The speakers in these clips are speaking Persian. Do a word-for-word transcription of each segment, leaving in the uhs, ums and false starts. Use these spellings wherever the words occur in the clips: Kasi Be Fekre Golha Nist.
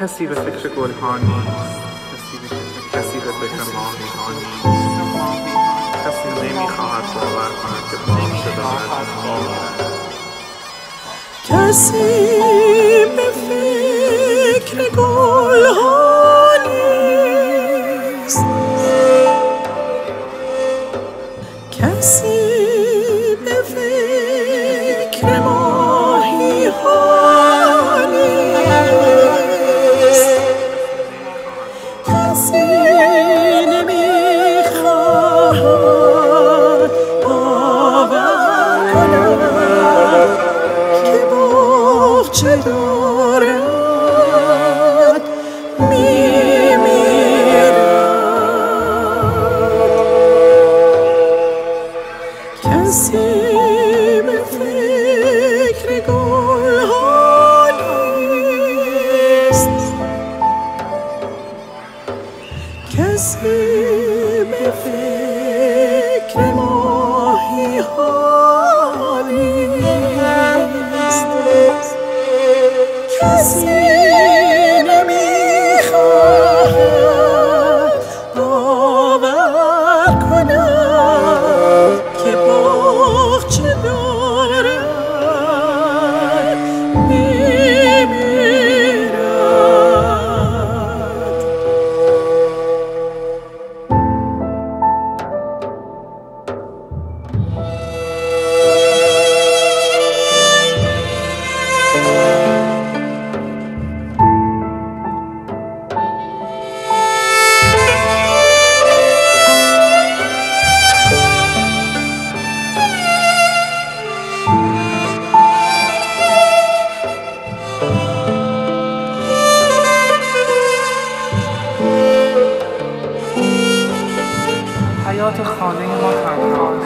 کسی به فکر گلها نیست، کسی به فکر ما نیست. کسی نمیخواهد باور کند که باشه دارد میمیرد. کسی به فکر گلها نیست، کسی به فکر ماهی ها چه دارد میمیرد. کسی به فکر گلها نیست، کسی به فکر ماهی ها نیست. کسی نمیخواهد باور کند که باغچه دارد میمیرد. حیات خانه ما تنهاست،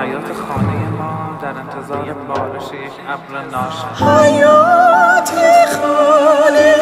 حیات خانه ما در انتظار بارش یک ابر ناشناس. حیات خانه